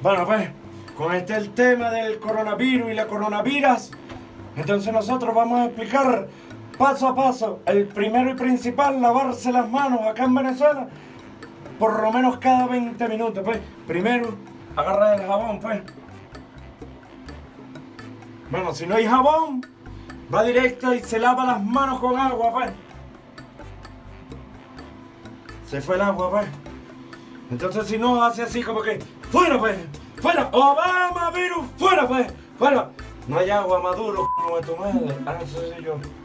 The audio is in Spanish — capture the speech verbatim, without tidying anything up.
Bueno, pues, con este el tema del coronavirus y la coronavirus, entonces nosotros vamos a explicar paso a paso, el primero y principal, lavarse las manos acá en Venezuela, por lo menos cada veinte minutos, pues. Primero, agarra el jabón, pues. Bueno, si no hay jabón, va directo y se lava las manos con agua, pues. Se fue el agua, pues. Entonces, si no, hace así como que, ¡fuera, pues! ¡Fuera! ¡Obama, virus! ¡Fuera, pues! ¡Fuera! No hay agua, Maduro, como de tu madre. Ah, eso soy yo.